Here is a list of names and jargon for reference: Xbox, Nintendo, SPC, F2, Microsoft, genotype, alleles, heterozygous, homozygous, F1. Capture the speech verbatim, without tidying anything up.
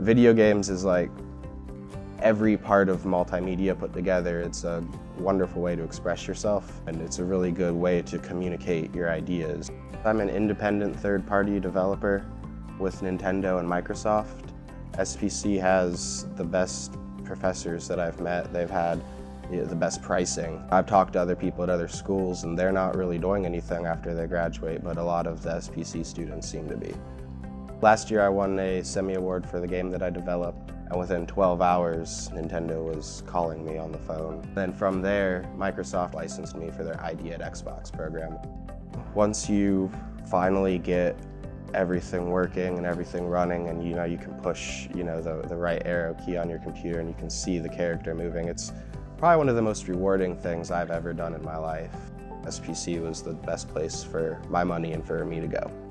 Video games is like every part of multimedia put together. It's a wonderful way to express yourself, and it's a really good way to communicate your ideas. I'm an independent third-party developer with Nintendo and Microsoft. S P C has the best professors that I've met. They've had you know, the best pricing. I've talked to other people at other schools, and they're not really doing anything after they graduate, but a lot of the S P C students seem to be. Last year I won a semi-award for the game that I developed, and within twelve hours Nintendo was calling me on the phone. Then from there, Microsoft licensed me for their I D at Xbox program. Once you finally get everything working and everything running, and you know you can push you know the, the right arrow key on your computer and you can see the character moving, it's probably one of the most rewarding things I've ever done in my life. S P C was the best place for my money and for me to go.